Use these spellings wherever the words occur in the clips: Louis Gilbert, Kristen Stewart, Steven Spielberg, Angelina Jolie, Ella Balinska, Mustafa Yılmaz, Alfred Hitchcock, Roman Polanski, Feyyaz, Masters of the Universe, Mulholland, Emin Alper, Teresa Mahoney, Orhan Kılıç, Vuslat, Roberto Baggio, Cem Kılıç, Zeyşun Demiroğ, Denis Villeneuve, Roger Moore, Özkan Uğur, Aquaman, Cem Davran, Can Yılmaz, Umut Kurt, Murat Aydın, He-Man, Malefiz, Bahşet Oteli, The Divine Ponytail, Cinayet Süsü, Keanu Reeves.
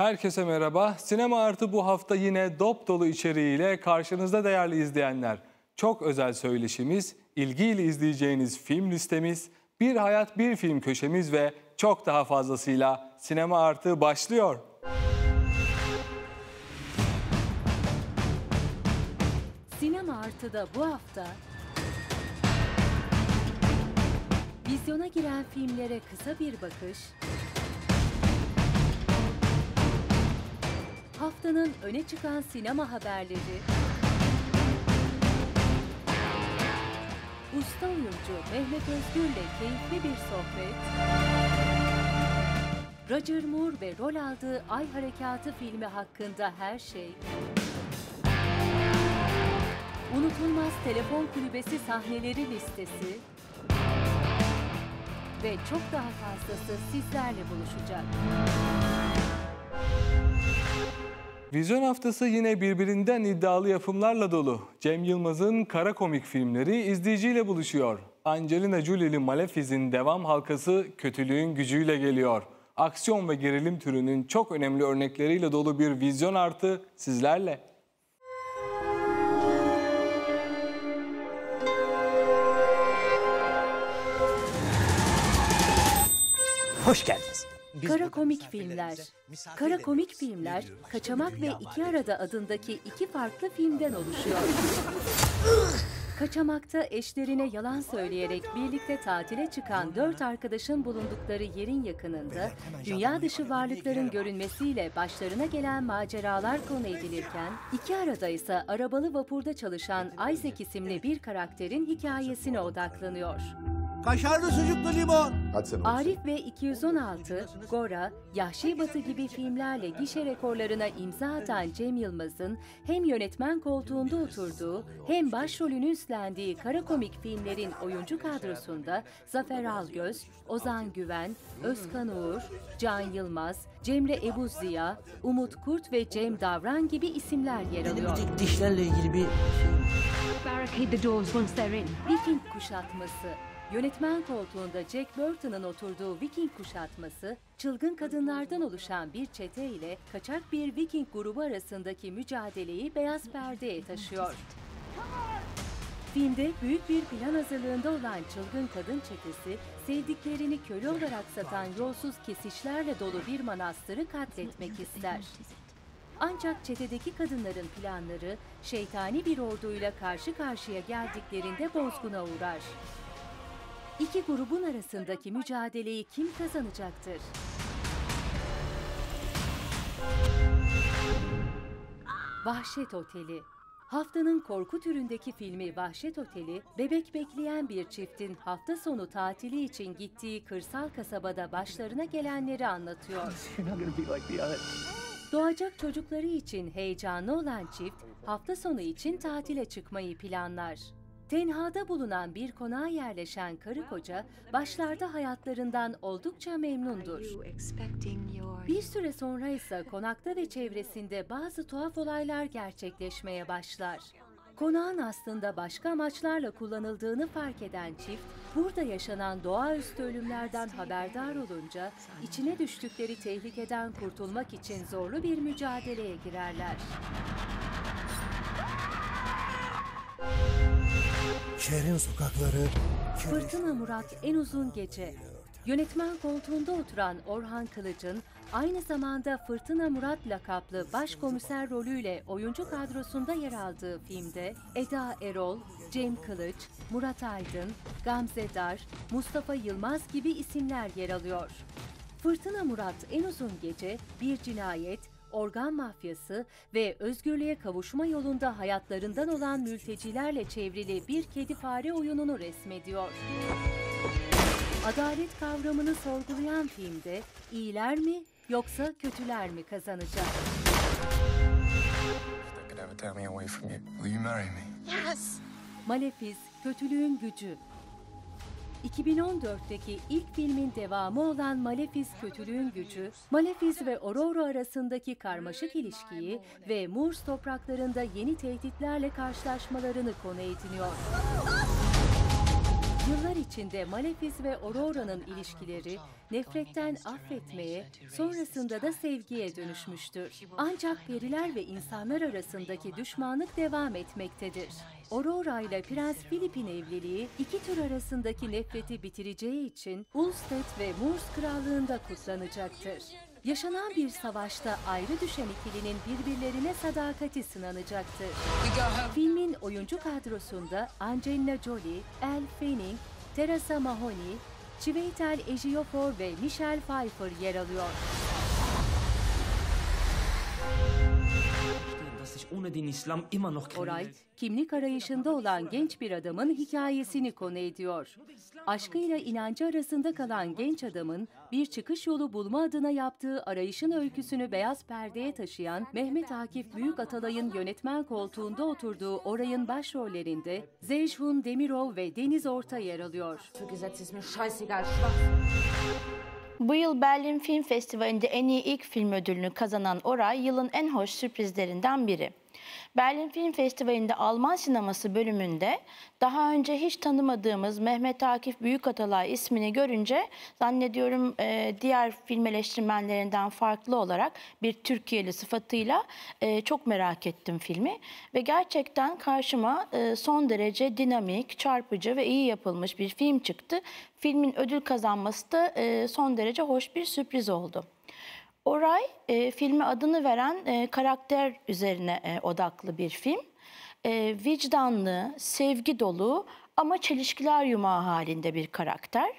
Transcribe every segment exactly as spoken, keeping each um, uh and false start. Herkese merhaba. Sinema Artı bu hafta yine dop dolu içeriğiyle karşınızda değerli izleyenler. Çok özel söyleşimiz, ilgiyle izleyeceğiniz film listemiz, bir hayat bir film köşemiz ve çok daha fazlasıyla Sinema Artı başlıyor. Sinema Artı'da bu hafta vizyona giren filmlere kısa bir bakış, haftanın öne çıkan sinema haberleri, usta oyuncu Mehmet Özgür'le keyifli bir sohbet, Roger Moore ve rol aldığı Ay Harekatı filmi hakkında her şey, unutulmaz telefon kulübesi sahneleri listesi ve çok daha fazlası sizlerle buluşacak. Vizyon haftası yine birbirinden iddialı yapımlarla dolu. Cem Yılmaz'ın kara komik filmleri izleyiciyle buluşuyor. Angelina Jolie'li Malefiz'in devam halkası kötülüğün gücüyle geliyor. Aksiyon ve gerilim türünün çok önemli örnekleriyle dolu bir vizyon artı sizlerle. Hoş geldiniz. Biz kara komik filmler. Kara komik filmler, Kaçamak ve İki Arada adındaki iki farklı filmden oluşuyor. Kaçamak'ta eşlerine yalan söyleyerek birlikte tatile çıkan dört arkadaşın bulundukları yerin yakınında dünya dışı varlıkların görünmesiyle başlarına gelen maceralar konu edilirken, İki Arada ise arabalı vapurda çalışan Isaac isimli bir karakterin hikayesine odaklanıyor. Kaşarlı sucuklu limon. Arif ve iki yüz on altı, Gora, Yahşi Batı gibi filmlerle gişe rekorlarına imza atan Cem Yılmaz'ın hem yönetmen koltuğunda oturduğu hem başrolünü üstlendiği kara komik filmlerin oyuncu kadrosunda Zafer Algöz, Ozan Güven, Özkan Uğur, Can Yılmaz, Cemre Ebu Ziya, Umut Kurt ve Cem Davran gibi isimler yer alıyor. Dişlerle ilgili bir Viking kuşatması. Yönetmen koltuğunda Jack Burton'ın oturduğu Viking kuşatması, çılgın kadınlardan oluşan bir çete ile kaçak bir Viking grubu arasındaki mücadeleyi beyaz perdeye taşıyor. Filmde büyük bir plan hazırlığında olan çılgın kadın çetesi, sevdiklerini köle olarak satan yolsuz kesişlerle dolu bir manastırı katletmek ister. Ancak çetedeki kadınların planları, şeytani bir orduyla karşı karşıya geldiklerinde bozguna uğrar. İki grubun arasındaki mücadeleyi kim kazanacaktır? Bahşet Oteli. Haftanın korku türündeki filmi Bahşet Oteli, bebek bekleyen bir çiftin hafta sonu tatili için gittiği kırsal kasabada başlarına gelenleri anlatıyor. Doğacak çocukları için heyecanlı olan çift, hafta sonu için tatile çıkmayı planlar. Tenhada bulunan bir konağa yerleşen karı koca, başlarda hayatlarından oldukça memnundur. Bir süre sonra ise konakta ve çevresinde bazı tuhaf olaylar gerçekleşmeye başlar. Konağın aslında başka amaçlarla kullanıldığını fark eden çift, burada yaşanan doğaüstü ölümlerden haberdar olunca, içine düştükleri tehlikeden kurtulmak için zorlu bir mücadeleye girerler. Şehrin sokakları... Fırtına Murat en uzun gece. Yönetmen koltuğunda oturan Orhan Kılıç'ın aynı zamanda Fırtına Murat lakaplı başkomiser rolüyle oyuncu kadrosunda yer aldığı filmde Eda Erol, Cem Kılıç, Murat Aydın, Gamze Dar, Mustafa Yılmaz gibi isimler yer alıyor. Fırtına Murat en uzun gece bir cinayet, organ mafyası ve özgürlüğe kavuşma yolunda hayatlarından olan mültecilerle çevrili bir kedi-fare oyununu resmediyor. Adalet kavramını sorgulayan filmde iyiler mi yoksa kötüler mi kazanacak? Malefiz, kötülüğün gücü. iki bin on dörtteki ilk filmin devamı olan Malefiz Kötülüğün Gücü, Malefiz ve Ororo arasındaki karmaşık ilişkiyi ve Moors topraklarında yeni tehditlerle karşılaşmalarını konu ediniyor. Yıllar içinde Malefiz ve Aurora'nın ilişkileri nefretten affetmeye, sonrasında da sevgiye dönüşmüştür. Ancak periler ve insanlar arasındaki düşmanlık devam etmektedir. Aurora ile Prens Philip'in evliliği iki tür arasındaki nefreti bitireceği için Ulstead ve Moors krallığında kutlanacaktır. Yaşanan bir savaşta ayrı düşen ikilinin birbirlerine sadakati sınanacaktır. Filmin oyuncu kadrosunda Angelina Jolie, Elle Fanning, Teresa Mahoney, Chivetel Ejiofor ve Michelle Pfeiffer yer alıyor. Oray, kimlik arayışında olan genç bir adamın hikayesini konu ediyor. Aşkıyla inancı arasında kalan genç adamın bir çıkış yolu bulma adına yaptığı arayışın öyküsünü beyaz perdeye taşıyan Mehmet Akif Büyükatalay'ın yönetmen koltuğunda oturduğu Oray'ın başrollerinde Zeyşun Demiroğ ve Deniz Orta yer alıyor. Bu yıl Berlin Film Festivali'nde en iyi ilk film ödülünü kazanan Oray, yılın en hoş sürprizlerinden biri. Berlin Film Festivali'nde Alman sineması bölümünde daha önce hiç tanımadığımız Mehmet Akif Büyükatalay ismini görünce zannediyorum diğer film eleştirmenlerinden farklı olarak bir Türkiye'li sıfatıyla çok merak ettim filmi. Ve gerçekten karşıma son derece dinamik, çarpıcı ve iyi yapılmış bir film çıktı. Filmin ödül kazanması da son derece hoş bir sürpriz oldu. Oray, e, filme adını veren e, karakter üzerine e, odaklı bir film. E, vicdanlı, sevgi dolu ama çelişkiler yumağı halinde bir karakter.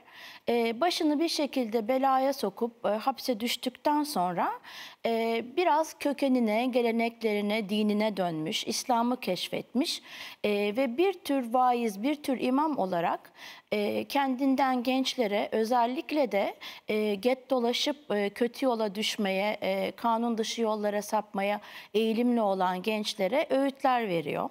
E, başını bir şekilde belaya sokup e, hapse düştükten sonra e, biraz kökenine, geleneklerine, dinine dönmüş, İslam'ı keşfetmiş e, ve bir tür vaiz, bir tür imam olarak e, kendinden gençlere, özellikle de e, get dolaşıp e, kötü yola düşmeye, e, kanun dışı yollara sapmaya eğilimli olan gençlere öğütler veriyor.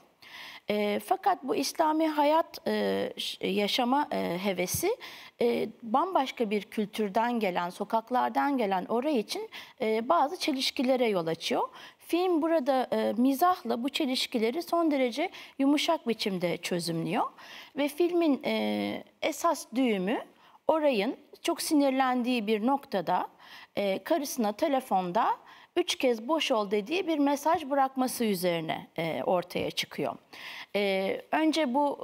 E, fakat bu İslami hayat e, yaşama e, hevesi e, bambaşka bir kültürden gelen, sokaklardan gelen Oray için e, bazı çelişkilere yol açıyor. Film burada e, mizahla bu çelişkileri son derece yumuşak biçimde çözümlüyor. Ve filmin e, esas düğümü Oray'ın çok sinirlendiği bir noktada e, karısına telefonda üç kez boş ol dediği bir mesaj bırakması üzerine e, ortaya çıkıyor. E, önce bu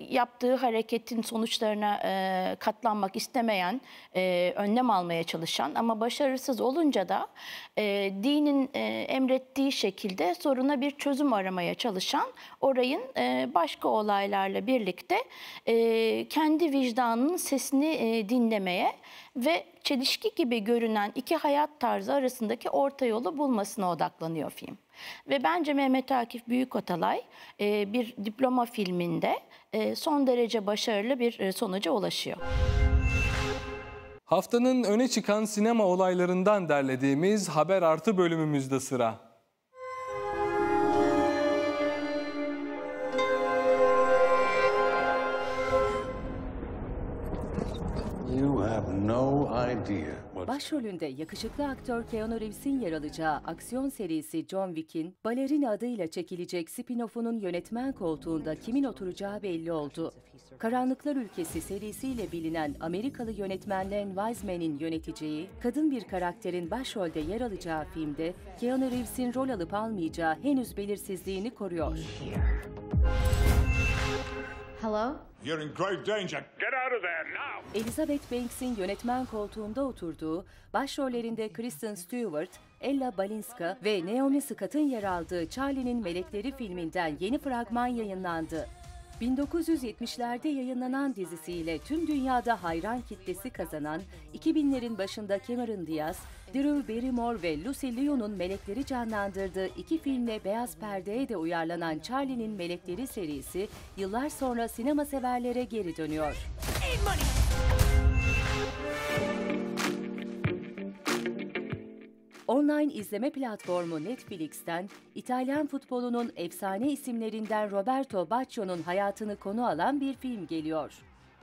e, yaptığı hareketin sonuçlarına e, katlanmak istemeyen, e, önlem almaya çalışan ama başarısız olunca da e, dinin e, emrettiği şekilde soruna bir çözüm aramaya çalışan Oray'ın e, başka olaylarla birlikte e, kendi vicdanının sesini e, dinlemeye ve çelişki gibi görünen iki hayat tarzı arasındaki orta yolu bulmasına odaklanıyor film. Ve bence Mehmet Akif Büyükatalay bir diploma filminde son derece başarılı bir sonuca ulaşıyor. Haftanın öne çıkan sinema olaylarından derlediğimiz Haber Artı bölümümüzde sıra. Başrolünde yakışıklı aktör Keanu Reeves'in yer alacağı aksiyon serisi John Wick'in Balerin adıyla çekilecek spin-off'unun yönetmen koltuğunda kimin oturacağı belli oldu. Karanlıklar Ülkesi serisiyle bilinen Amerikalı yönetmen Len Wiseman'in yöneteceği, kadın bir karakterin başrolde yer alacağı filmde Keanu Reeves'in rol alıp almayacağı henüz belirsizliğini koruyor. Hello? You're in grave danger. Get out of there now. Elizabeth Banks'in yönetmen koltuğunda oturduğu, başrollerinde Kristen Stewart, Ella Balinska ve Naomi Scott'ın yer aldığı Charlie'nin Melekleri filminden yeni fragman yayınlandı. bin dokuz yüz yetmişlerde yayınlanan dizisiyle tüm dünyada hayran kitlesi kazanan, iki binlerin başında Cameron Diaz, Drew Barrymore ve Lucy Liu'nun melekleri canlandırdığı iki filmle beyaz perdeye de uyarlanan Charlie'nin Melekleri serisi yıllar sonra sinema severlere geri dönüyor. Online izleme platformu Netflix'ten İtalyan futbolunun efsane isimlerinden Roberto Baggio'nun hayatını konu alan bir film geliyor.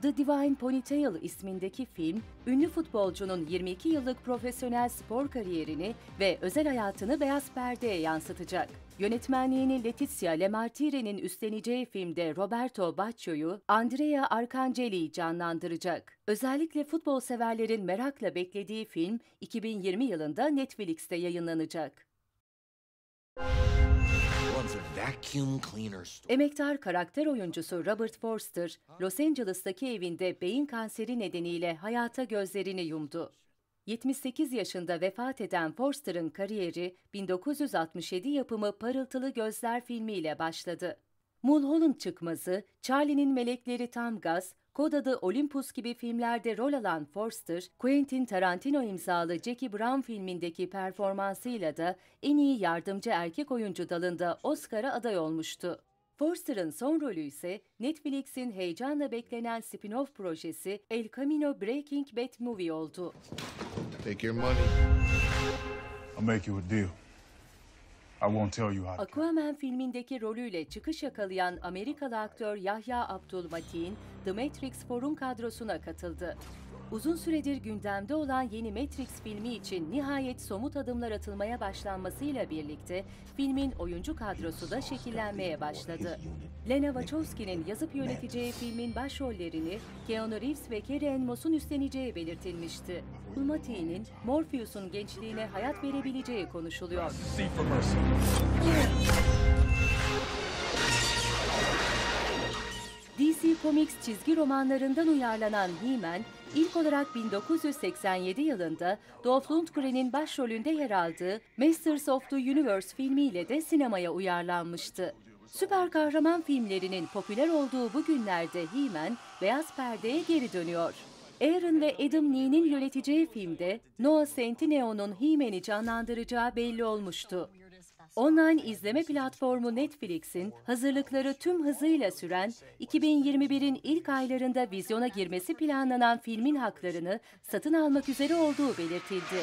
The Divine Ponytail ismindeki film, ünlü futbolcunun yirmi iki yıllık profesyonel spor kariyerini ve özel hayatını beyaz perdeye yansıtacak. Yönetmenliğini Letizia Lemartire'nin üstleneceği filmde Roberto Baggio'yu Andrea Arcangeli canlandıracak. Özellikle futbol severlerin merakla beklediği film, iki bin yirmi yılında Netflix'te yayınlanacak. Emektar karakter oyuncusu Robert Forster, Los Angeles'taki evinde beyin kanseri nedeniyle hayata gözlerini yumdu. yetmiş sekiz yaşında vefat eden Forster'ın kariyeri bin dokuz yüz altmış yedi yapımı Parıltılı Gözler filmiyle başladı. Mulholland çıkmazı, Charlie'nin Melekleri tam gaz, Kod adı Olympus gibi filmlerde rol alan Forster, Quentin Tarantino imzalı Jackie Brown filmindeki performansıyla da en iyi yardımcı erkek oyuncu dalında Oscar'a aday olmuştu. Forster'ın son rolü ise Netflix'in heyecanla beklenen spin-off projesi El Camino Breaking Bad Movie oldu. Take your money. I'll make you a deal. I won't tell you how to... Aquaman filmindeki rolüyle çıkış yakalayan Amerikalı aktör Yahya Abdülmatin, The Matrix Forum kadrosuna katıldı. Uzun süredir gündemde olan yeni Matrix filmi için nihayet somut adımlar atılmaya başlanmasıyla birlikte filmin oyuncu kadrosu da şekillenmeye başladı. Lena Wachowski'nin yazıp yöneteceği filmin başrollerini Keanu Reeves ve Carrie Ann Moss'un üstleneceği belirtilmişti. Ulmati'nin Morpheus'un gençliğine hayat verebileceği konuşuluyor. D C Comics çizgi romanlarından uyarlanan He-Man, ilk olarak bin dokuz yüz seksen yedi yılında Dolph Lundgren'in başrolünde yer aldığı Masters of the Universe filmiyle de sinemaya uyarlanmıştı. Süper kahraman filmlerinin popüler olduğu bu günlerde He-Man, beyaz perdeye geri dönüyor. Aaron ve Adam Nee'nin yöneteceği filmde Noah Centineo'nun He-Man'i canlandıracağı belli olmuştu. Online izleme platformu Netflix'in hazırlıkları tüm hızıyla süren, iki bin yirmi bir'in ilk aylarında vizyona girmesi planlanan filmin haklarını satın almak üzere olduğu belirtildi.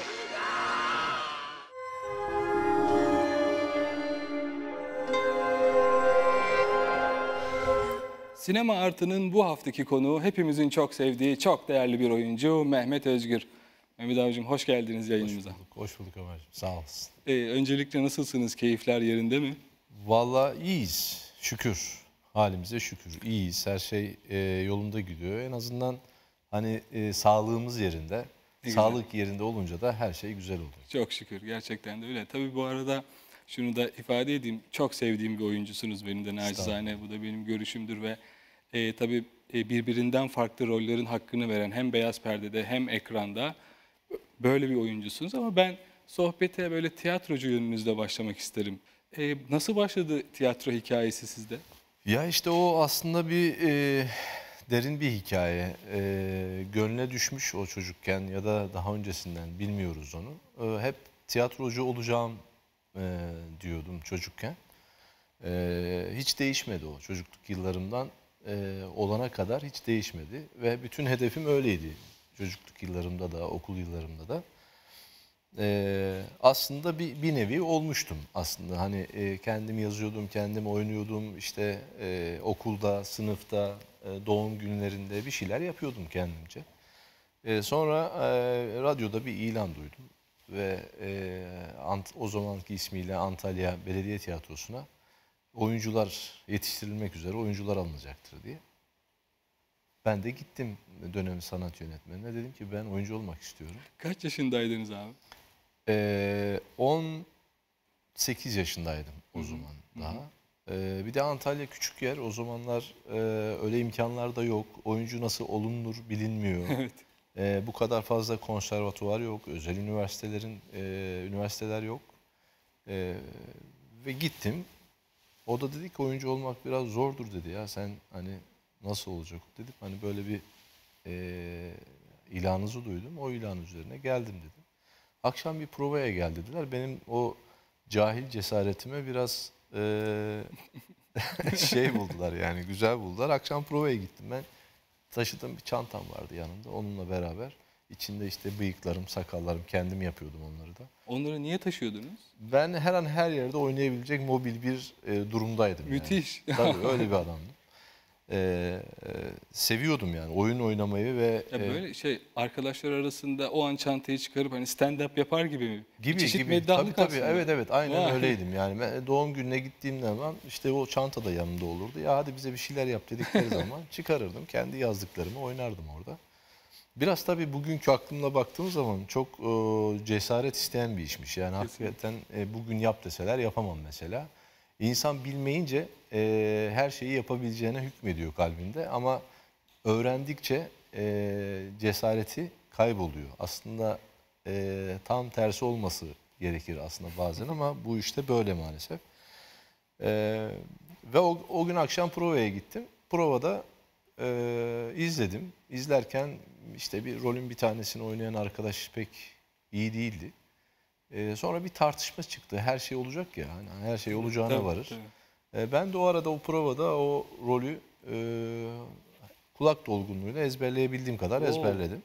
Sinema Artı'nın bu haftaki konuğu hepimizin çok sevdiği, çok değerli bir oyuncu Mehmet Özgür. Mehmet abicim hoş geldiniz yayınımıza. Hoş bulduk, hoş bulduk abicim. Sağ olasın. Ee, öncelikle nasılsınız? Keyifler yerinde mi? Vallahi iyiyiz. Şükür. Halimize şükür. İyiyiz. Her şey e, yolunda gidiyor. En azından hani e, sağlığımız yerinde. Ne sağlık güzel. Yerinde olunca da her şey güzel oluyor. Çok şükür. Gerçekten de öyle. Tabii bu arada şunu da ifade edeyim. Çok sevdiğim bir oyuncusunuz benim de nacizane. Bu da benim görüşümdür ve e, tabii e, birbirinden farklı rollerin hakkını veren hem beyaz perdede hem ekranda böyle bir oyuncusunuz ama ben sohbete böyle tiyatrocu yönünüzle başlamak isterim. E, nasıl başladı tiyatro hikayesi sizde? Ya işte o aslında bir e, derin bir hikaye. E, gönle düşmüş o çocukken ya da daha öncesinden bilmiyoruz onu. E, hep tiyatrocu olacağım e, diyordum çocukken. E, hiç değişmedi o çocukluk yıllarımdan e, olana kadar hiç değişmedi. Ve bütün hedefim öyleydi. Çocukluk yıllarımda da, okul yıllarımda da ee, aslında bir, bir nevi olmuştum aslında. Hani e, kendim yazıyordum, kendim oynuyordum. İşte e, okulda, sınıfta, e, doğum günlerinde bir şeyler yapıyordum kendimce. E, sonra e, radyoda bir ilan duydum ve e, Ant o zamanki ismiyle Antalya Belediye Tiyatrosu'na oyuncular yetiştirilmek üzere oyuncular alınacaktır diye. Ben de gittim dönem sanat yönetmenine. Dedim ki ben oyuncu olmak istiyorum. Kaç yaşındaydınız abi? Ee, on sekiz yaşındaydım o zaman hı hı. daha. Ee, bir de Antalya küçük yer. O zamanlar e, öyle imkanlar da yok. Oyuncu nasıl olunur bilinmiyor. Evet. E, bu kadar fazla konservatuvar yok. Özel üniversitelerin e, üniversiteler yok. E, ve gittim. O da dedi ki oyuncu olmak biraz zordur dedi ya. Sen hani... Nasıl olacak dedim. Hani böyle bir e, ilanınızı duydum. O ilan üzerine geldim dedim. Akşam bir provaya gel dediler. Benim o cahil cesaretime biraz e, şey buldular yani güzel buldular. Akşam provaya gittim ben. Taşıdığım bir çantam vardı yanımda. Onunla beraber içinde işte bıyıklarım, sakallarım kendim yapıyordum onları da. Onları niye taşıyordunuz? Ben her an her yerde oynayabilecek mobil bir e, durumdaydım. Müthiş. Yani. Tabii öyle bir adamdım. e, seviyordum yani oyun oynamayı ve ya böyle e, şey arkadaşlar arasında o an çantayı çıkarıp hani stand-up yapar gibi mi? Gibi çeşit gibi. Tabii tabii. Evet evet aynen ha. öyleydim yani. Ben doğum gününe gittiğim zaman işte o çanta da yanımda olurdu. Ya hadi bize bir şeyler yap dedikleri zaman çıkarırdım. Kendi yazdıklarımı oynardım orada. Biraz tabii bugünkü aklımla baktığım zaman çok e, cesaret isteyen bir işmiş. Yani hakikaten e, bugün yap deseler yapamam mesela. İnsan bilmeyince e, her şeyi yapabileceğine hükmediyor kalbinde ama öğrendikçe e, cesareti kayboluyor. Aslında e, tam tersi olması gerekir aslında bazen ama bu işte böyle maalesef. E, ve o, o gün akşam provaya gittim. Provada e, izledim. İzlerken işte bir rolün bir tanesini oynayan arkadaş pek iyi değildi. Ee, sonra bir tartışma çıktı. Her şey olacak ya, yani her şey olacağına tabii, varır. Tabii. Ee, ben de o arada o provada o rolü e, kulak dolgunluğuyla ezberleyebildiğim kadar Oo. ezberledim.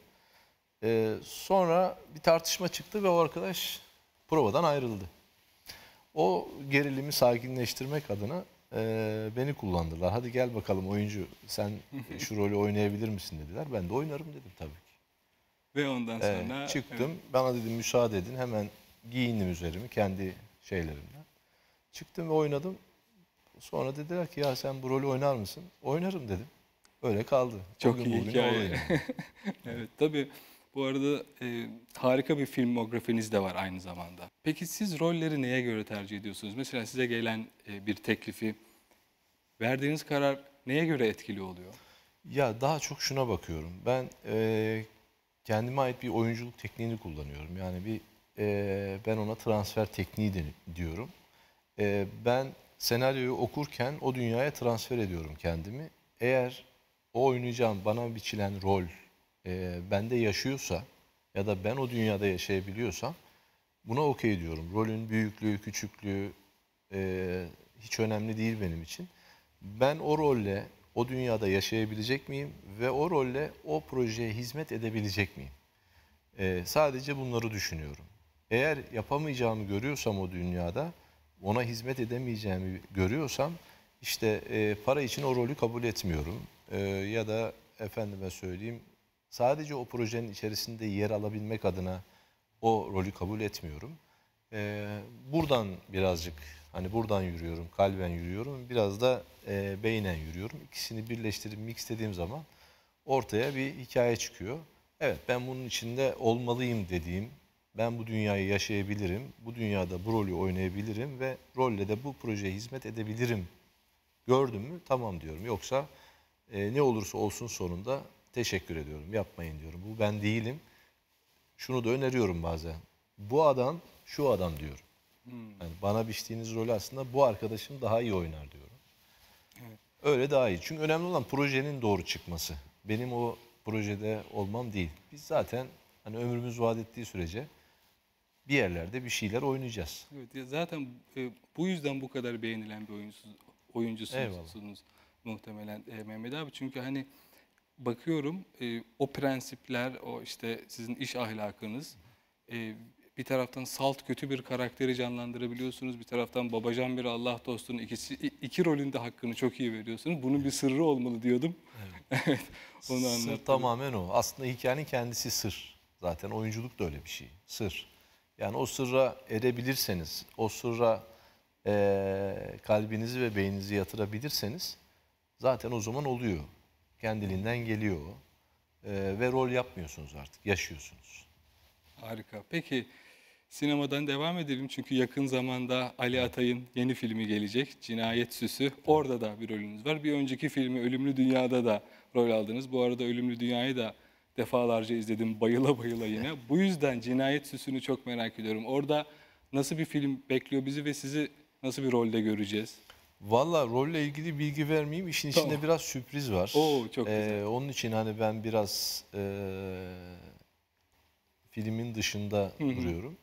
Ee, sonra bir tartışma çıktı ve o arkadaş provadan ayrıldı. O gerilimi sakinleştirmek adına e, beni kullandılar. Hadi gel bakalım oyuncu, sen şu rolü oynayabilir misin dediler. Ben de oynarım dedim tabii ki. Ve ondan sonra... Ee, çıktım, evet. bana dedim müsaade edin hemen... Giyindim üzerimi kendi şeylerimden. Çıktım ve oynadım. Sonra dediler ki ya sen bu rolü oynar mısın? Oynarım dedim. Öyle kaldı. Çok bugün iyi hikaye. Evet tabii bu arada e, harika bir filmografiniz de var aynı zamanda. Peki siz rolleri neye göre tercih ediyorsunuz? Mesela size gelen e, bir teklifi verdiğiniz karar neye göre etkili oluyor? Ya daha çok şuna bakıyorum. Ben e, kendime ait bir oyunculuk tekniğini kullanıyorum. Yani bir Ee, ben ona transfer tekniği de, diyorum. Ee, ben senaryoyu okurken o dünyaya transfer ediyorum kendimi. Eğer o oynayacağım bana biçilen rol e, bende yaşıyorsa ya da ben o dünyada yaşayabiliyorsam buna okey diyorum. Rolün büyüklüğü, küçüklüğü e, hiç önemli değil benim için. Ben o rolle o dünyada yaşayabilecek miyim ve o rolle o projeye hizmet edebilecek miyim? Ee, sadece bunları düşünüyorum. Eğer yapamayacağımı görüyorsam o dünyada, ona hizmet edemeyeceğimi görüyorsam, işte e, para için o rolü kabul etmiyorum. E, ya da efendime söyleyeyim, sadece o projenin içerisinde yer alabilmek adına o rolü kabul etmiyorum. E, buradan birazcık, hani buradan yürüyorum, kalben yürüyorum, biraz da e, beynen yürüyorum. İkisini birleştirip mix dediğim zaman ortaya bir hikaye çıkıyor. Evet, ben bunun içinde olmalıyım dediğim, ben bu dünyayı yaşayabilirim, bu dünyada bu rolü oynayabilirim ve rolle de bu projeye hizmet edebilirim. Gördün mü? Tamam diyorum. Yoksa e, ne olursa olsun sonunda teşekkür ediyorum, yapmayın diyorum. Bu ben değilim. Şunu da öneriyorum bazen. Bu adam, şu adam diyorum. Yani bana biçtiğiniz rolü aslında bu arkadaşım daha iyi oynar diyorum. Evet. Öyle daha iyi. Çünkü önemli olan projenin doğru çıkması. Benim o projede olmam değil. Biz zaten hani ömrümüz vaat ettiği sürece bir yerlerde bir şeyler oynayacağız. Evet, zaten bu yüzden bu kadar beğenilen bir oyuncusunuz, oyuncusunuz muhtemelen Mehmet abi. Çünkü hani bakıyorum o prensipler, o işte sizin iş ahlakınız, bir taraftan salt kötü bir karakteri canlandırabiliyorsunuz, bir taraftan babacan bir Allah dostunun ikisi, iki rolünde hakkını çok iyi veriyorsunuz. Bunun bir sırrı olmalı diyordum. Evet. Onu sır anlattım. Tamamen o. Aslında hikayenin kendisi sır. Zaten oyunculuk da öyle bir şey. Sır. Yani o sırra erebilirseniz, o sırra e, kalbinizi ve beyninizi yatırabilirseniz zaten o zaman oluyor. Kendiliğinden geliyor o. E, ve rol yapmıyorsunuz artık. Yaşıyorsunuz. Harika. Peki sinemadan devam edelim. Çünkü yakın zamanda Ali Atay'ın yeni filmi gelecek. Cinayet Süsü. Orada da bir rolünüz var. Bir önceki filmi Ölümlü Dünya'da da rol aldınız. Bu arada Ölümlü Dünya'yı da defalarca izledim. Bayıla bayıla yine. Bu yüzden Cinayet Süsü'nü çok merak ediyorum. Orada nasıl bir film bekliyor bizi ve sizi nasıl bir rolde göreceğiz? Valla rolle ilgili bilgi vermeyeyim. İşin içinde tamam. biraz sürpriz var. Oo, çok güzel. Ee, onun için hani ben biraz e, filmin dışında Hı-hı. duruyorum.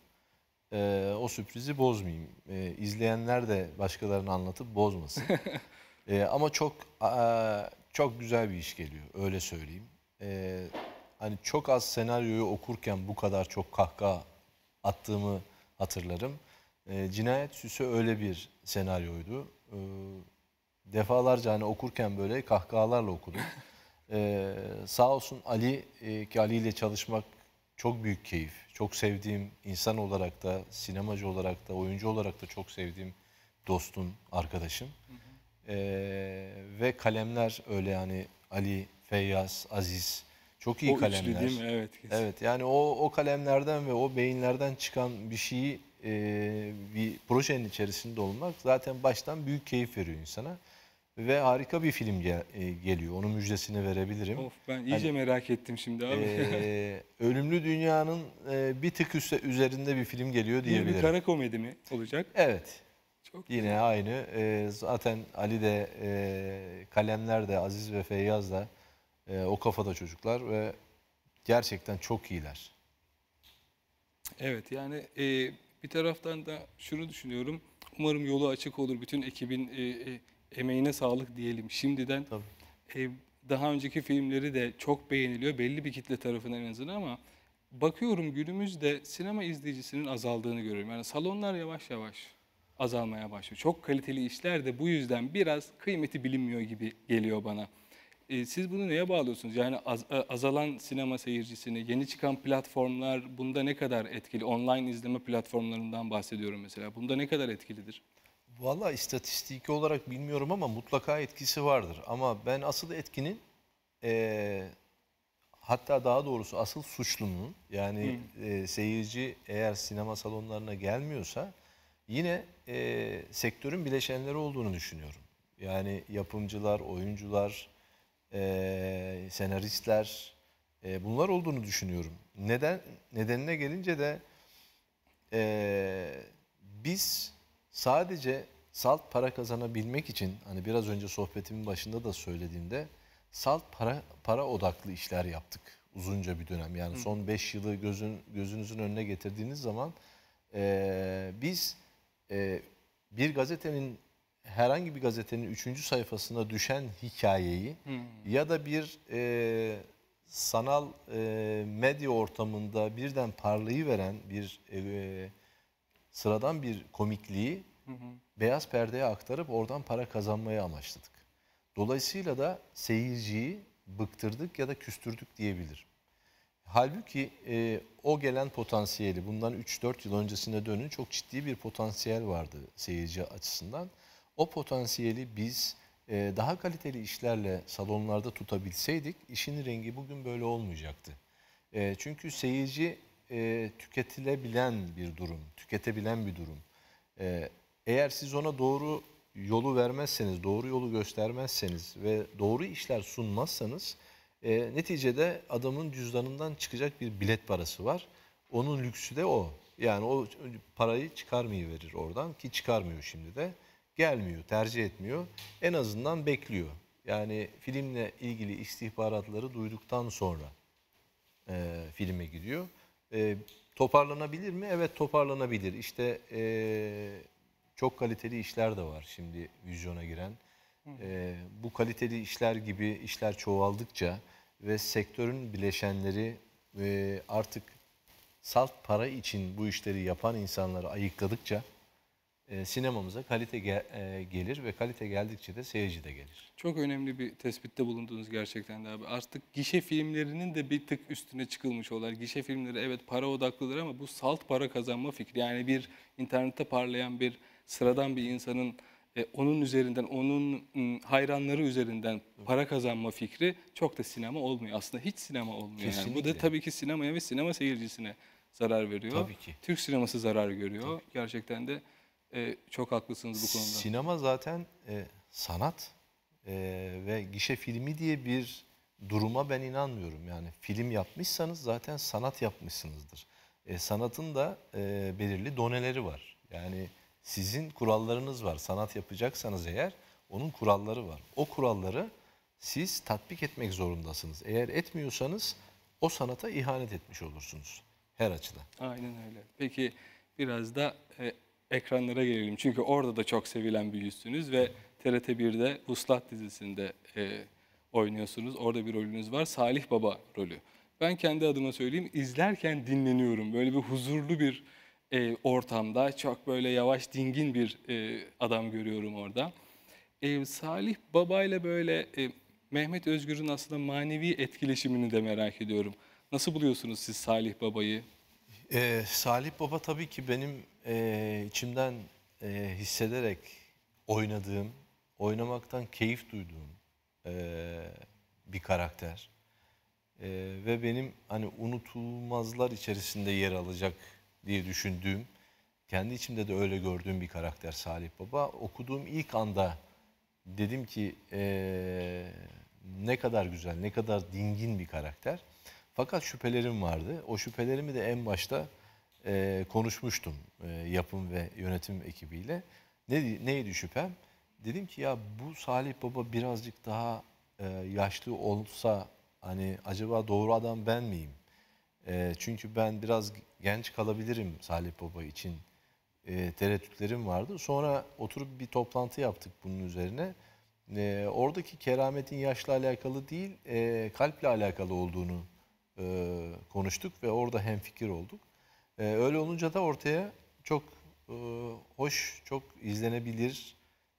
E, o sürprizi bozmayayım. E, izleyenler de başkalarını anlatıp bozmasın. e, ama çok... A, Çok güzel bir iş geliyor, öyle söyleyeyim. Ee, hani çok az senaryoyu okurken bu kadar çok kahkaha attığımı hatırlarım. Ee, Cinayet Süsü öyle bir senaryoydu. Ee, defalarca hani okurken böyle kahkahalarla okudum. Ee, sağ olsun Ali, e, ki Ali ile çalışmak çok büyük keyif. Çok sevdiğim, insan olarak da, sinemacı olarak da, oyuncu olarak da çok sevdiğim dostum, arkadaşım. Hı hı. Ee, ve kalemler öyle yani, Ali, Feyyaz, Aziz. Çok iyi o kalemler. O üçlü değil mi? Evet, evet, yani o, o kalemlerden ve o beyinlerden çıkan bir şeyi e, bir projenin içerisinde olmak zaten baştan büyük keyif veriyor insana. Ve harika bir film gel geliyor. Onun müjdesini verebilirim. Of, ben iyice hani, merak ettim şimdi abi. E, Ölümlü Dünya'nın e, bir tık üstte üzerinde bir film geliyor diyebilirim. Bir kara komedi mi olacak? Evet. Çok yine güzel. Aynı. E, zaten Ali de, e, kalemler de, Aziz ve Feyyaz da e, o kafada çocuklar ve gerçekten çok iyiler. Evet, yani e, bir taraftan da şunu düşünüyorum. Umarım yolu açık olur. Bütün ekibin... E, e, emeğine sağlık diyelim şimdiden. Tabii. E, daha önceki filmleri de çok beğeniliyor. Belli bir kitle tarafından en azından, ama bakıyorum günümüzde sinema izleyicisinin azaldığını görüyorum. Yani salonlar yavaş yavaş azalmaya başlıyor. Çok kaliteli işler de bu yüzden biraz kıymeti bilinmiyor gibi geliyor bana. E, siz bunu neye bağlıyorsunuz? Yani az, azalan sinema seyircisini, yeni çıkan platformlar bunda ne kadar etkili? Online izleme platformlarından bahsediyorum mesela. Bunda ne kadar etkilidir? Valla istatistik olarak bilmiyorum ama mutlaka etkisi vardır. Ama ben asıl etkinin, e, hatta daha doğrusu asıl suçlunun, yani e, seyirci eğer sinema salonlarına gelmiyorsa yine e, sektörün bileşenleri olduğunu düşünüyorum. Yani yapımcılar, oyuncular, e, senaristler, e, bunlar olduğunu düşünüyorum. Neden? Nedenine gelince de e, biz... Sadece salt para kazanabilmek için, hani biraz önce sohbetimin başında da söylediğimde, salt para para odaklı işler yaptık uzunca bir dönem. Yani son beş yılı gözün, gözünüzün önüne getirdiğiniz zaman e, biz e, bir gazetenin, herhangi bir gazetenin üçüncü sayfasına düşen hikayeyi hmm. ya da bir e, sanal e, medya ortamında birden parlayıveren bir... E, sıradan bir komikliği hı hı. beyaz perdeye aktarıp oradan para kazanmayı amaçladık. Dolayısıyla da seyirciyi bıktırdık ya da küstürdük diyebilirim. Halbuki e, o gelen potansiyeli, bundan üç dört yıl öncesine dönün, çok ciddi bir potansiyel vardı seyirci açısından. O potansiyeli biz e, daha kaliteli işlerle salonlarda tutabilseydik, işin rengi bugün böyle olmayacaktı. E, çünkü seyirci... E, tüketilebilen bir durum, tüketebilen bir durum. E, eğer siz ona doğru yolu vermezseniz, doğru yolu göstermezseniz ve doğru işler sunmazsanız, e, neticede adamın cüzdanından çıkacak bir bilet parası var. Onun lüksü de o. Yani o parayı çıkarmayıverir oradan, ki çıkarmıyor şimdi de. Gelmiyor, tercih etmiyor. En azından bekliyor. Yani filmle ilgili istihbaratları duyduktan sonra e, filme gidiyor. E, toparlanabilir mi? Evet, toparlanabilir. İşte e, çok kaliteli işler de var şimdi vizyona giren. E, bu kaliteli işler gibi işler çoğaldıkça ve sektörün bileşenleri e, artık salt para için bu işleri yapan insanları ayıkladıkça e, sinemamıza kalite ge e, gelir ve kalite geldikçe de seyirci de gelir. Çok önemli bir tespitte bulundunuz gerçekten de abi. Artık gişe filmlerinin de bir tık üstüne çıkılmış olar. Gişe filmleri evet para odaklıdır ama bu salt para kazanma fikri. Yani bir internette parlayan bir sıradan bir insanın e, onun üzerinden, onun m, hayranları üzerinden para kazanma fikri çok da sinema olmuyor. Aslında hiç sinema olmuyor. Yani. Bu da tabii ki sinemaya ve sinema seyircisine zarar veriyor. Tabii ki. Türk sineması zarar görüyor. Tabii. Gerçekten de e, çok haklısınız bu konuda. Sinema zaten e, sanat. Ee, ve gişe filmi diye bir duruma ben inanmıyorum. Yani film yapmışsanız zaten sanat yapmışsınızdır. E, sanatın da e, belirli doneleri var. Yani sizin kurallarınız var. Sanat yapacaksanız eğer onun kuralları var. O kuralları siz tatbik etmek zorundasınız. Eğer etmiyorsanız o sanata ihanet etmiş olursunuz her açıdan. Aynen öyle. Peki biraz da e, ekranlara gelelim. Çünkü orada da çok sevilen bir yüzsünüz ve T R T bir'de Vuslat dizisinde e, oynuyorsunuz. Orada bir rolünüz var. Salih Baba rolü. Ben kendi adıma söyleyeyim, izlerken dinleniyorum. Böyle bir huzurlu bir e, ortamda çok böyle yavaş, dingin bir e, adam görüyorum orada. e, Salih Baba ile böyle e, Mehmet Özgür'ün aslında manevi etkileşimini de merak ediyorum. Nasıl buluyorsunuz siz Salih Baba'yı? E, Salih Baba tabii ki benim e, içimden e, hissederek oynadığım, oynamaktan keyif duyduğum e, bir karakter. E, ve benim hani unutulmazlar içerisinde yer alacak diye düşündüğüm, kendi içimde de öyle gördüğüm bir karakter Salih Baba. Okuduğum ilk anda dedim ki e, ne kadar güzel, ne kadar dingin bir karakter. Fakat şüphelerim vardı. O şüphelerimi de en başta e, konuşmuştum e, yapım ve yönetim ekibiyle. Ne, neydi şüphem? Dedim ki ya bu Salih Baba birazcık daha e, yaşlı olsa hani acaba doğru adam ben miyim? E, çünkü ben biraz genç kalabilirim Salih Baba için e, tereddütlerim vardı. Sonra oturup bir toplantı yaptık bunun üzerine. E, oradaki kerametin yaşla alakalı değil, e, kalple alakalı olduğunu E, konuştuk ve orada hemfikir olduk. E, öyle olunca da ortaya çok e, hoş, çok izlenebilir,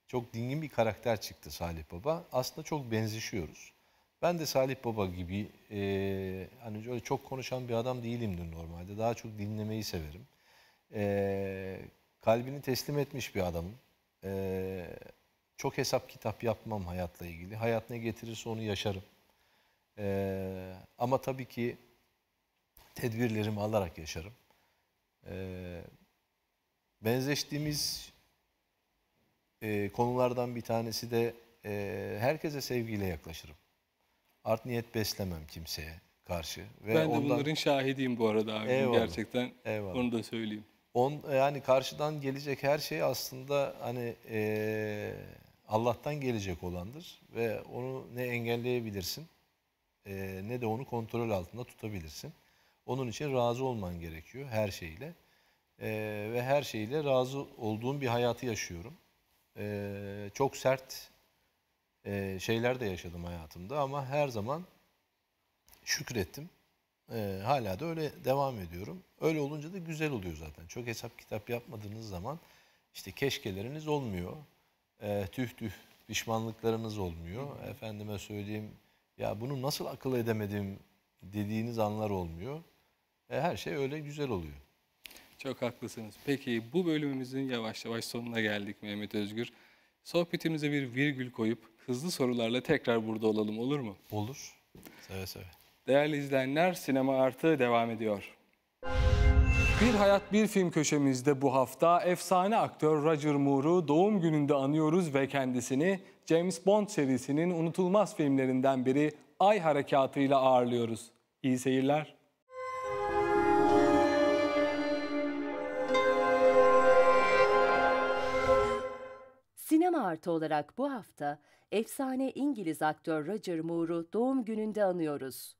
çok dingin bir karakter çıktı Salih Baba. Aslında çok benzişiyoruz. Ben de Salih Baba gibi e, hani öyle çok konuşan bir adam değilimdir normalde. Daha çok dinlemeyi severim. E, kalbini teslim etmiş bir adamım. E, çok hesap kitap yapmam hayatla ilgili. Hayat ne getirirse onu yaşarım. Ee, ama tabii ki tedbirlerimi alarak yaşarım. Ee, benzeştiğimiz e, konulardan bir tanesi de e, herkese sevgiyle yaklaşırım. Art niyet beslemem kimseye karşı. Ve ben de ondan... bunların şahidiyim bu arada abi. Eyvallah. Gerçekten eyvallah. Onu da söyleyeyim. On, yani karşıdan gelecek her şey aslında hani e, Allah'tan gelecek olandır ve onu ne engelleyebilirsin, Ee, ne de onu kontrol altında tutabilirsin. Onun için razı olman gerekiyor her şeyle. Ee, ve her şeyle razı olduğum bir hayatı yaşıyorum. Ee, çok sert e, şeyler de yaşadım hayatımda ama her zaman şükrettim. Ee, hala da öyle devam ediyorum. Öyle olunca da güzel oluyor zaten. Çok hesap kitap yapmadığınız zaman işte keşkeleriniz olmuyor. Ee, tüh tüh pişmanlıklarınız olmuyor. Hı-hı. Efendime söyleyeyim, ya bunu nasıl akıl edemedim dediğiniz anlar olmuyor. E, her şey öyle güzel oluyor. Çok haklısınız. Peki bu bölümümüzün yavaş yavaş sonuna geldik Mehmet Özgür. Sohbetimize bir virgül koyup hızlı sorularla tekrar burada olalım, olur mu? Olur. Seve seve. Değerli izleyenler, Sinema Artı devam ediyor. Bir Hayat Bir Film köşemizde bu hafta efsane aktör Roger Moore'u doğum gününde anıyoruz ve kendisini James Bond serisinin unutulmaz filmlerinden biri Ay Harekatı ile ağırlıyoruz. İyi seyirler. Sinema Artı olarak bu hafta efsane İngiliz aktör Roger Moore'u doğum gününde anıyoruz.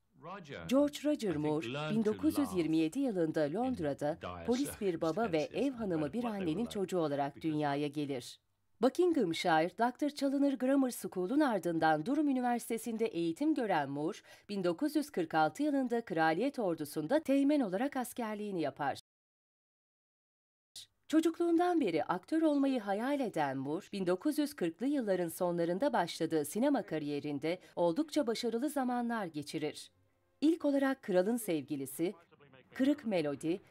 George Roger Moore, bin dokuz yüz yirmi yedi yılında Londra'da polis bir baba ve ev hanımı bir annenin çocuğu olarak dünyaya gelir. Buckinghamshire doktor Challoner Grammar School'un ardından Durham Üniversitesi'nde eğitim gören Moore, bin dokuz yüz kırk altı yılında Kraliyet Ordusu'nda teğmen olarak askerliğini yapar. Çocukluğundan beri aktör olmayı hayal eden Moore, bin dokuz yüz kırklı yılların sonlarında başladığı sinema kariyerinde oldukça başarılı zamanlar geçirir. İlk olarak Kralın Sevgilisi, Kırık Melodi,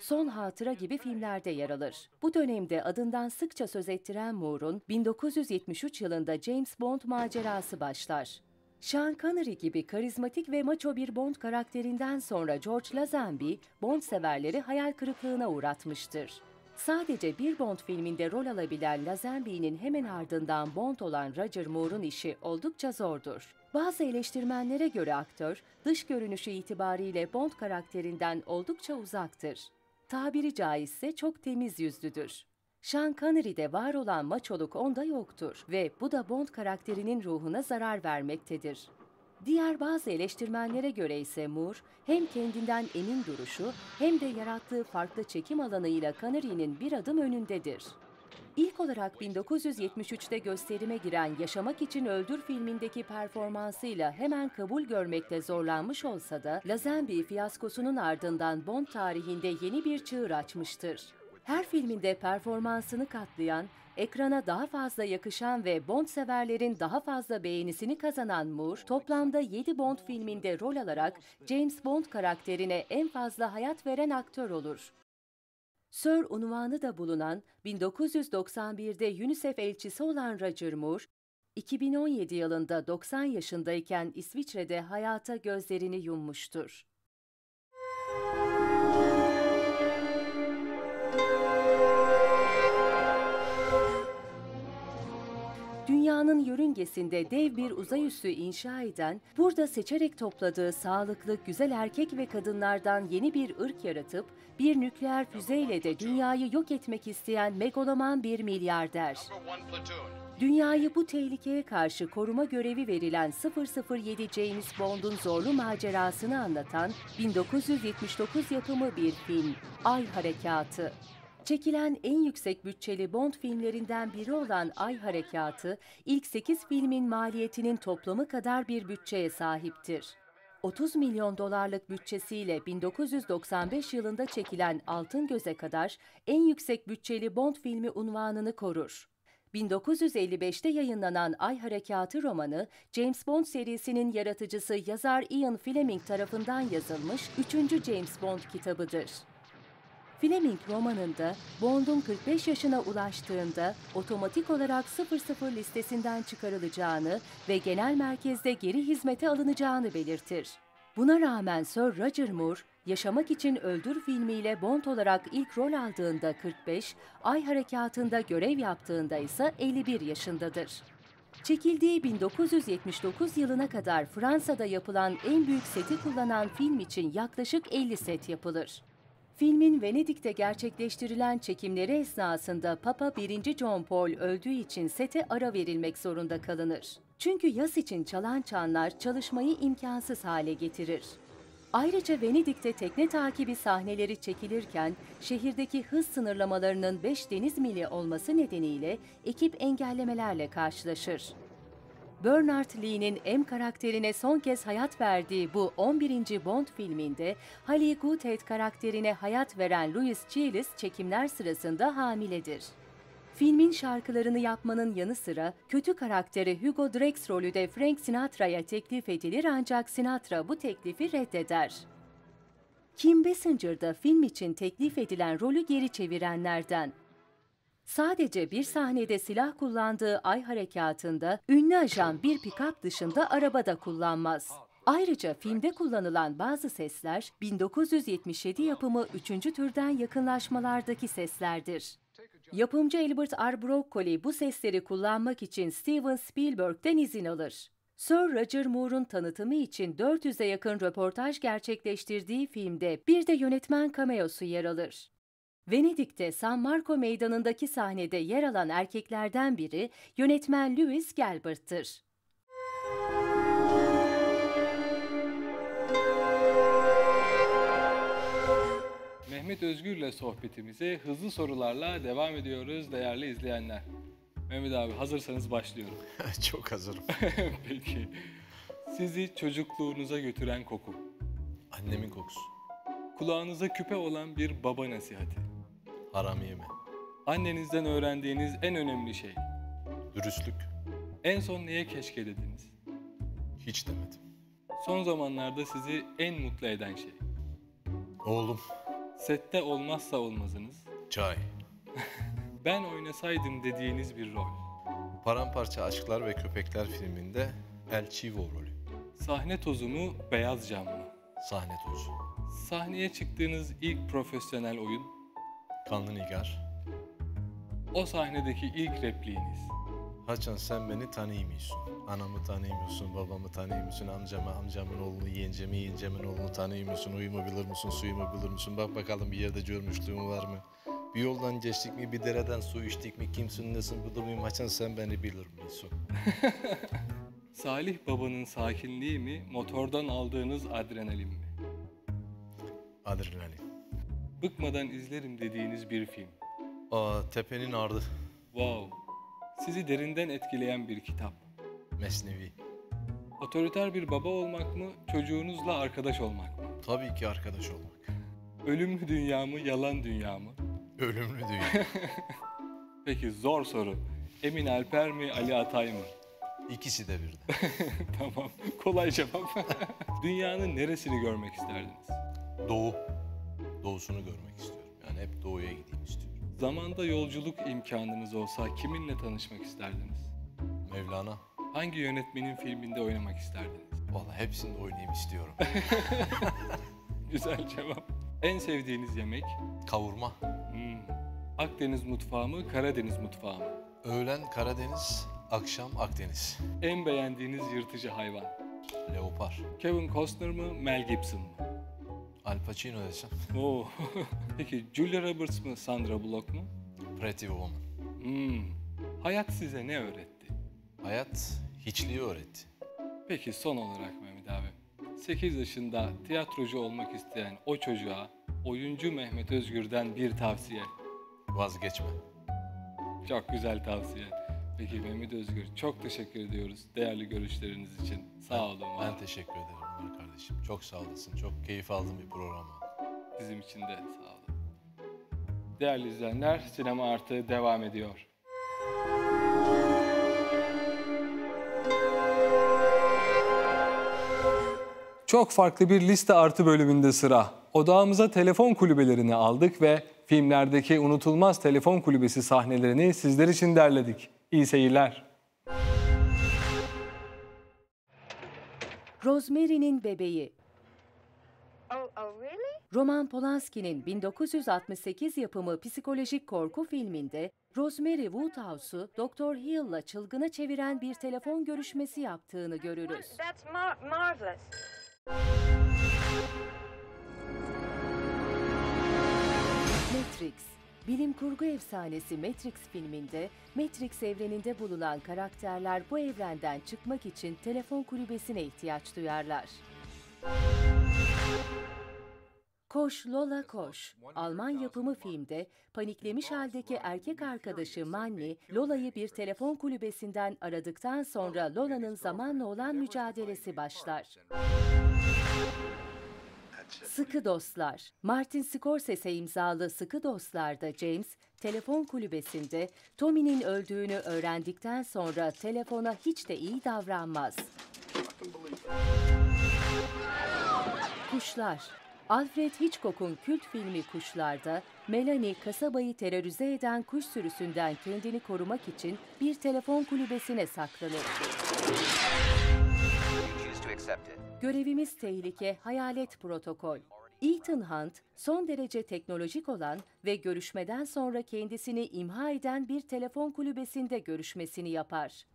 Son Hatıra gibi filmlerde yer alır. Bu dönemde adından sıkça söz ettiren Moore'un bin dokuz yüz yetmiş üç yılında James Bond macerası başlar. Sean Connery gibi karizmatik ve maço bir Bond karakterinden sonra George Lazenby, Bond severleri hayal kırıklığına uğratmıştır. Sadece bir Bond filminde rol alabilen Lazenby'nin hemen ardından Bond olan Roger Moore'un işi oldukça zordur. Bazı eleştirmenlere göre aktör, dış görünüşü itibariyle Bond karakterinden oldukça uzaktır. Tabiri caizse çok temiz yüzlüdür. Sean Connery'de var olan maçoluk onda yoktur ve bu da Bond karakterinin ruhuna zarar vermektedir. Diğer bazı eleştirmenlere göre ise Moore, hem kendinden emin duruşu hem de yarattığı farklı çekim alanıyla Connery'nin bir adım önündedir. İlk olarak bin dokuz yüz yetmiş üçte gösterime giren Yaşamak İçin Öldür filmindeki performansıyla hemen kabul görmekte zorlanmış olsa da, Lazenby fiyaskosunun ardından Bond tarihinde yeni bir çığır açmıştır. Her filminde performansını katlayan, ekrana daha fazla yakışan ve Bond severlerin daha fazla beğenisini kazanan Moore, toplamda yedi Bond filminde rol alarak James Bond karakterine en fazla hayat veren aktör olur. Sir unvanı da bulunan, bin dokuz yüz doksan bir'de UNICEF elçisi olan Roger Moore, iki bin on yedi yılında doksan yaşındayken İsviçre'de hayata gözlerini yummuştur. Dünyanın yörüngesinde dev bir uzay üssü inşa eden, burada seçerek topladığı sağlıklı, güzel erkek ve kadınlardan yeni bir ırk yaratıp, bir nükleer füzeyle de dünyayı yok etmek isteyen megaloman bir milyarder. Dünyayı bu tehlikeye karşı koruma görevi verilen sıfır sıfır yedi James Bond'un zorlu macerasını anlatan bin dokuz yüz yetmiş dokuz yapımı bir film, Ay Harekatı. Çekilen en yüksek bütçeli Bond filmlerinden biri olan Ay Harekatı, ilk sekiz filmin maliyetinin toplamı kadar bir bütçeye sahiptir. otuz milyon dolarlık bütçesiyle bin dokuz yüz doksan beş yılında çekilen Altın Göze kadar en yüksek bütçeli Bond filmi unvanını korur. bin dokuz yüz elli beş'te yayınlanan Ay Harekatı romanı, James Bond serisinin yaratıcısı yazar Ian Fleming tarafından yazılmış üçüncü James Bond kitabıdır. Fleming romanında Bond'un kırk beş yaşına ulaştığında otomatik olarak sıfır sıfır listesinden çıkarılacağını ve genel merkezde geri hizmete alınacağını belirtir. Buna rağmen Sir Roger Moore, Yaşamak İçin Öldür filmiyle Bond olarak ilk rol aldığında kırk beş, Ay Harekatı'nda görev yaptığında ise elli bir yaşındadır. Çekildiği bin dokuz yüz yetmiş dokuz yılına kadar Fransa'da yapılan en büyük seti kullanan film için yaklaşık elli set yapılır. Filmin Venedik'te gerçekleştirilen çekimleri esnasında Papa birinci John Paul öldüğü için sete ara verilmek zorunda kalınır. Çünkü yas için çalan çanlar çalışmayı imkansız hale getirir. Ayrıca Venedik'te tekne takibi sahneleri çekilirken şehirdeki hız sınırlamalarının beş deniz mili olması nedeniyle ekip engellemelerle karşılaşır. Bernard Lee'nin M karakterine son kez hayat verdiği bu on birinci Bond filminde Halle Goodhead karakterine hayat veren Louise Chiles çekimler sırasında hamiledir. Filmin şarkılarını yapmanın yanı sıra kötü karakteri Hugo Drax rolü de Frank Sinatra'ya teklif edilir ancak Sinatra bu teklifi reddeder. Kim Basinger'da film için teklif edilen rolü geri çevirenlerden. Sadece bir sahnede silah kullandığı Ay Harekatı'nda ünlü ajan bir pikap dışında arabada kullanmaz. Ayrıca filmde kullanılan bazı sesler bin dokuz yüz yetmiş yedi yapımı üçüncü türden yakınlaşmalardaki seslerdir. Yapımcı Albert R. Broccoli bu sesleri kullanmak için Steven Spielberg'den izin alır. Sir Roger Moore'un tanıtımı için dört yüz'e yakın röportaj gerçekleştirdiği filmde bir de yönetmen cameosu yer alır. Venedik'te San Marco Meydanı'ndaki sahnede yer alan erkeklerden biri yönetmen Louis Gilbert'tır. Mehmet Özgür'le sohbetimize hızlı sorularla devam ediyoruz değerli izleyenler. Mehmet abi hazırsanız başlıyorum. Çok hazırım. Peki. Sizi çocukluğunuza götüren koku. Annemin kokusu. Kulağınıza küpe olan bir baba nasihati. Haram yeme. Annenizden öğrendiğiniz en önemli şey. Dürüstlük. En son neye keşke dediniz? Hiç demedim. Son zamanlarda sizi en mutlu eden şey. Oğlum. Sette olmazsa olmazınız. Çay. Ben oynasaydım dediğiniz bir rol. Paramparça Aşklar ve Köpekler filminde El Chivo rolü. Sahne tozu mu, beyaz cam mı? Sahne tozu. Sahneye çıktığınız ilk profesyonel oyun? Kanlı Nigar. O sahnedeki ilk repliğiniz? Haçan sen beni tanıyamıyorsun. Anamı tanıyamıyorsun, babamı tanıyamıyorsun, amcamı, amcamın oğlunu, yeğencemi, yeğencemin oğlunu tanıyamıyorsun, uyumu bilir misin, suyumu bilir misin, bak bakalım bir yerde görmüşlüğün var mı? Bir yoldan geçtik mi, bir dereden su içtik mi, kimsin, nesin, budur muyum, Haçan sen beni bilir misin? Salih Baba'nın sakinliği mi, motordan aldığınız adrenalin mi? Adrenalin. Bıkmadan izlerim dediğiniz bir film. Aa, Tepenin Ardı. Wow. Sizi derinden etkileyen bir kitap. Mesnevi. Otoriter bir baba olmak mı, çocuğunuzla arkadaş olmak mı? Tabii ki arkadaş olmak. Ölüm mü dünya mı, yalan dünya mı? Ölümlü düğün. Peki zor soru. Emin Alper mi, Ali Atay mı? İkisi de birden. Tamam. Kolay cevap. Dünyanın neresini görmek isterdiniz? Doğu. Doğusunu görmek istiyorum. Yani hep doğuya gideyim istiyorum. Zamanda yolculuk imkanınız olsa kiminle tanışmak isterdiniz? Mevlana. Hangi yönetmenin filminde oynamak isterdiniz? Vallahi hepsinde oynayayım istiyorum. Güzel cevap. En sevdiğiniz yemek? Kavurma. Hmm. Akdeniz mutfağı mı, Karadeniz mutfağı mı? Öğlen Karadeniz, akşam Akdeniz. En beğendiğiniz yırtıcı hayvan? Leopar. Kevin Costner mı, Mel Gibson mı? Al Pacino desem. Oo. Peki Julia Roberts mı, Sandra Bullock mu? Pretty Woman. Hmm. Hayat size ne öğretti? Hayat hiçliği öğretti. Peki son olarak Mehmet abi, sekiz yaşında tiyatrocu olmak isteyen o çocuğa oyuncu Mehmet Özgür'den bir tavsiye. Vazgeçme. Çok güzel tavsiye. Peki Mehmet Özgür, çok teşekkür ediyoruz değerli görüşleriniz için. Sağ olun. Ben, ben teşekkür ederim Ömer kardeşim. Çok sağ olasın. Çok keyif aldım bir program. Bizim için de sağ olun. Değerli izleyenler, Sinema Artı devam ediyor. Çok farklı bir liste artı bölümünde sıra. Odağımıza telefon kulübelerini aldık ve filmlerdeki unutulmaz telefon kulübesi sahnelerini sizler için derledik. İyi seyirler. Rosemary'nin Bebeği. Oh, oh, really? Roman Polanski'nin bin dokuz yüz altmış sekiz yapımı psikolojik korku filminde Rosemary Woodhouse'u doktor Hill'la çılgına çeviren bir telefon görüşmesi yaptığını görürüz. That's mar- marvelous. Matrix. Bilim kurgu efsanesi Matrix filminde Matrix evreninde bulunan karakterler bu evrenden çıkmak için telefon kulübesine ihtiyaç duyarlar. Koş Lola Koş. Alman yapımı filmde paniklemiş haldeki erkek arkadaşı Manny, Lola'yı bir telefon kulübesinden aradıktan sonra Lola'nın zamanla olan mücadelesi başlar. Sıkı Dostlar. Martin Scorsese imzalı Sıkı Dostlar'da James, telefon kulübesinde Tommy'nin öldüğünü öğrendikten sonra telefona hiç de iyi davranmaz. Kuşlar. Alfred Hitchcock'un kült filmi Kuşlar'da Melanie kasabayı terörize eden kuş sürüsünden kendini korumak için bir telefon kulübesine saklanır. Görevimiz Tehlike, Hayalet Protokol. Ethan Hunt, son derece teknolojik olan ve görüşmeden sonra kendisini imha eden bir telefon kulübesinde görüşmesini yapar.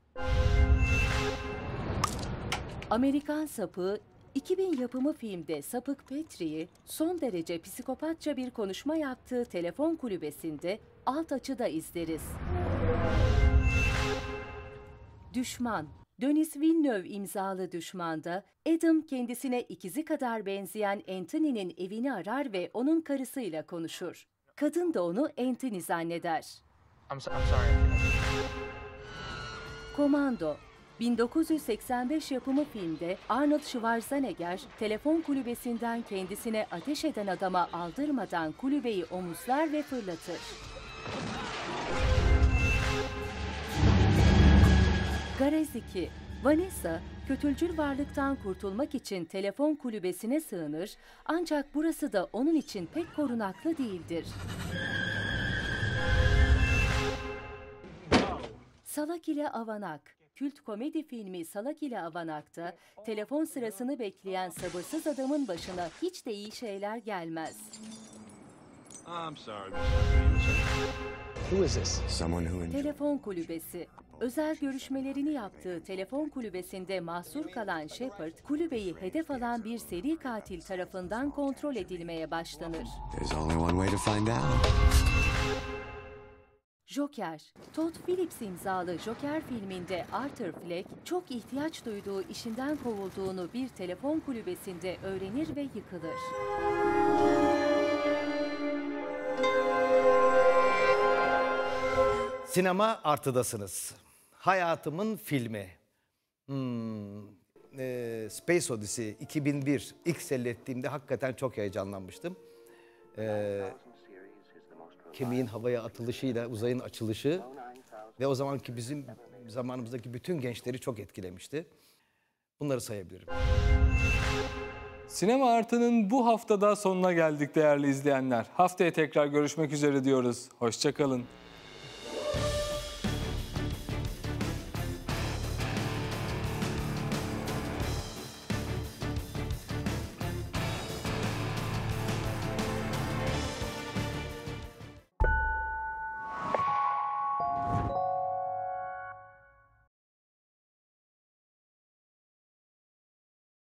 Amerikan Sapığı. iki bin yapımı filmde sapık Petrie'yi son derece psikopatça bir konuşma yaptığı telefon kulübesinde alt açıda izleriz. Düşman. Denis Villeneuve imzalı Düşman'da Adam kendisine ikizi kadar benzeyen Anthony'nin evini arar ve onun karısıyla konuşur. Kadın da onu Anthony zanneder. I'm so, I'm sorry. Komando. bin dokuz yüz seksen beş yapımı filmde Arnold Schwarzenegger, telefon kulübesinden kendisine ateş eden adama aldırmadan kulübeyi omuzlar ve fırlatır. Garez iki. Vanessa, kötülcül varlıktan kurtulmak için telefon kulübesine sığınır, ancak burası da onun için pek korunaklı değildir. Salak ile Avanak. Kült komedi filmi Salak ile Avanak'ta telefon sırasını bekleyen sabırsız adamın başına hiç de iyi şeyler gelmez. Telefon kulübesi. Özel görüşmelerini yaptığı telefon kulübesinde mahsur kalan Shepard, kulübeyi hedef alan bir seri katil tarafından kontrol edilmeye başlanır. Joker. Todd Phillips imzalı Joker filminde Arthur Fleck, çok ihtiyaç duyduğu işinden kovulduğunu bir telefon kulübesinde öğrenir ve yıkılır. Sinema Artı'dasınız. Hayatımın filmi. Hmm, e, Space Odyssey iki bin bir ilk seyrettiğimde hakikaten çok heyecanlanmıştım. E, kemiğin havaya atılışıyla uzayın açılışı ve o zamanki bizim zamanımızdaki bütün gençleri çok etkilemişti. Bunları sayabilirim. Sinema Artı'nın bu haftada sonuna geldik değerli izleyenler. Haftaya tekrar görüşmek üzere diyoruz. Hoşça kalın.